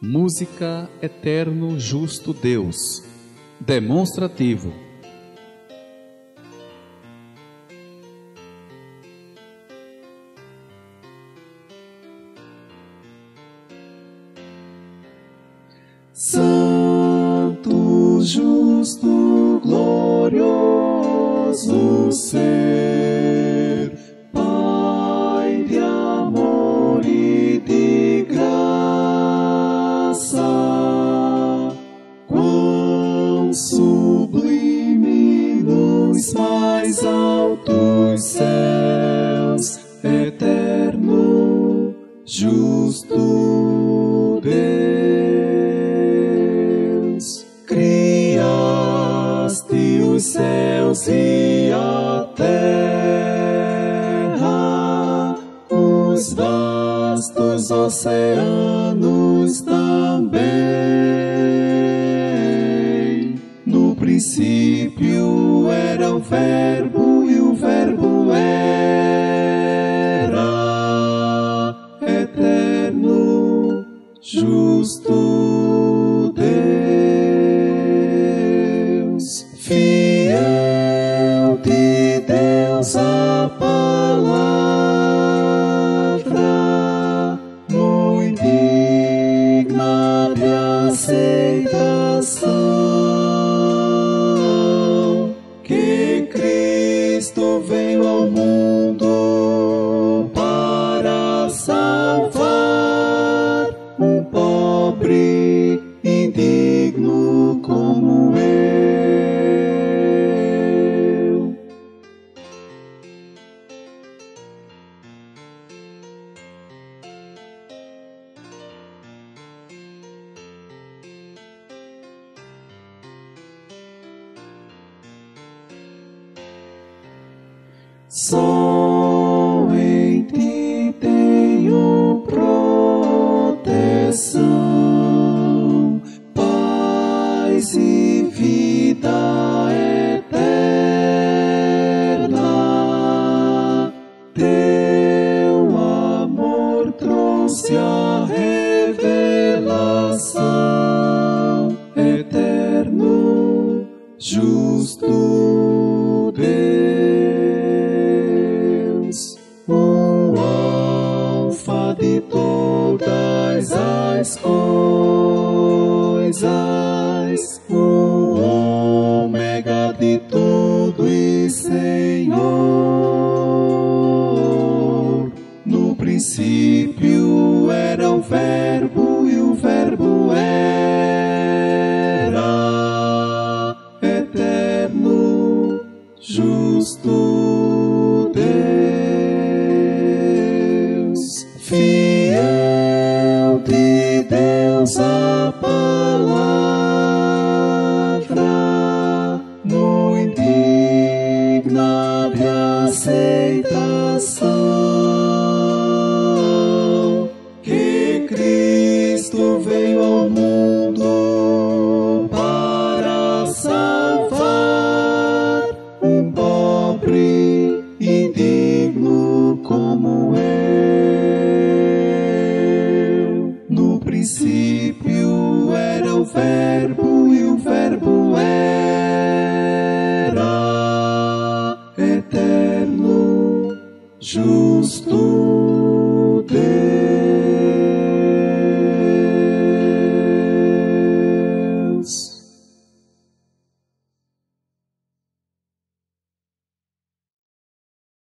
música, eterno, justo Deus, demonstrativo. Santo, justo, glorioso ser, Pai de amor e de graça, quão sublime nos mais altos céus, eterno, justo Deus. Os céus e a terra, os vastos oceanos também. No princípio era o Verbo, e o Verbo era eterno, justo Deus. Fiel de Deus a palavra, muito digna de aceitação, que Cristo veio ao mundo para salvar um pobre indigno como eu. Só em ti tenho proteção, paz e vida eterna. Teu amor trouxe a revelação, eterno, justo Deus. O alfa de todas as coisas, o ômega de tudo e Senhor. No princípio era o Verbo, e o Verbo era eterno, justo Deus. Fiel de Deus a palavra, muito digna de aceitação, que Cristo veio.